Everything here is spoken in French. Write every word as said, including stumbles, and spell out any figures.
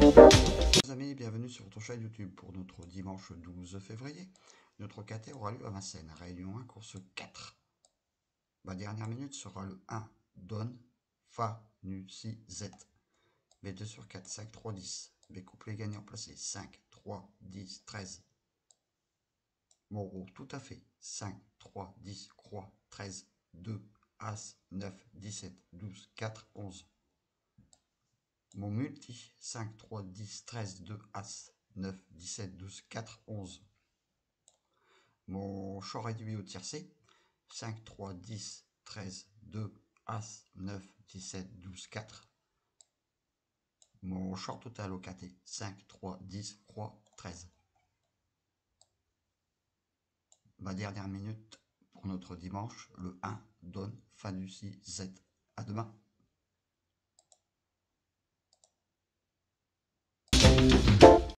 Mes amis, bienvenue sur votre chaîne YouTube pour notre dimanche douze février. Notre K T aura lieu à Vincennes, réunion un, course quatre. Ma dernière minute sera le un, donne, fa, nu, si, z. B deux sur quatre, cinq, trois, dix. B couplé gagnant placé, cinq, trois, dix, treize. Moreau, tout à fait, cinq, trois, dix, croix, treize, deux, as, neuf, dix-sept, douze, quatre, onze. Mon multi, cinq, trois, dix, treize, deux, as, neuf, dix-sept, douze, quatre, onze. Mon champ réduit au tiercé, cinq, trois, dix, treize, deux, as, neuf, dix-sept, douze, quatre. Mon champ total au K T, cinq, trois, dix, croix, treize. Ma dernière minute pour notre dimanche, le un, donne, fa, nu, si, z. À demain.